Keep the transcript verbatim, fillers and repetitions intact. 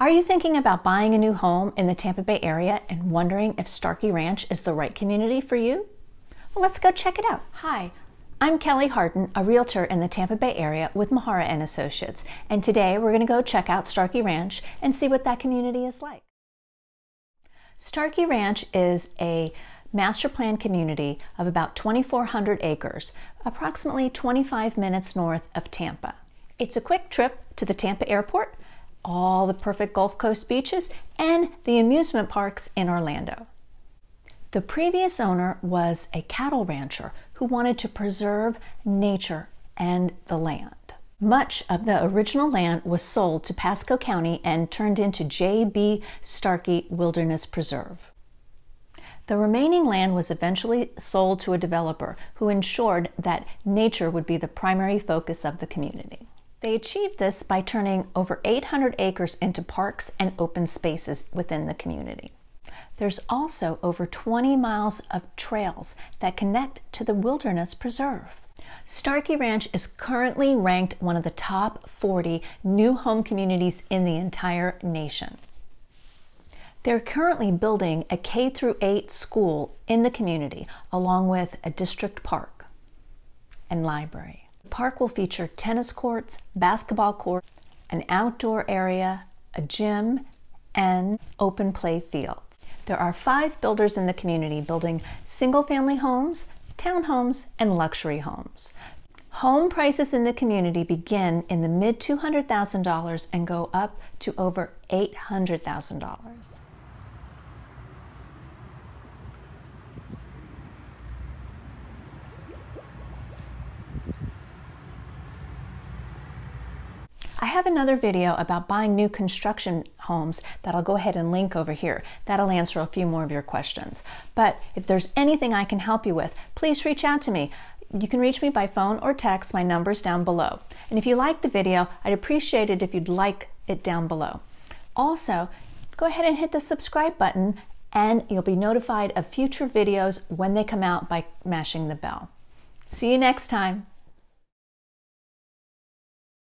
Are you thinking about buying a new home in the Tampa Bay area and wondering if Starkey Ranch is the right community for you? Well, let's go check it out. Hi, I'm Kelly Harden, a realtor in the Tampa Bay area with Mahara and Associates, and today we're going to go check out Starkey Ranch and see what that community is like. Starkey Ranch is a master plan community of about twenty-four hundred acres, approximately twenty-five minutes north of Tampa. It's a quick trip to the Tampa airport, all the perfect Gulf Coast beaches, and the amusement parks in Orlando. The previous owner was a cattle rancher who wanted to preserve nature and the land. Much of the original land was sold to Pasco County and turned into J B Starkey Wilderness Preserve. The remaining land was eventually sold to a developer who ensured that nature would be the primary focus of the community. They achieved this by turning over eight hundred acres into parks and open spaces within the community. There's also over twenty miles of trails that connect to the Wilderness Preserve. Starkey Ranch is currently ranked one of the top forty new home communities in the entire nation. They're currently building a K through eight school in the community, along with a district park and library. The park will feature tennis courts, basketball courts, an outdoor area, a gym, and open play fields. There are five builders in the community building single-family homes, townhomes, and luxury homes. Home prices in the community begin in the mid two hundred thousand dollars and go up to over eight hundred thousand dollars. I have another video about buying new construction homes that I'll go ahead and link over here. That'll answer a few more of your questions. But if there's anything I can help you with, please reach out to me. You can reach me by phone or text. My number's down below. And if you like the video, I'd appreciate it if you'd like it down below. Also, go ahead and hit the subscribe button and you'll be notified of future videos when they come out by mashing the bell. See you next time.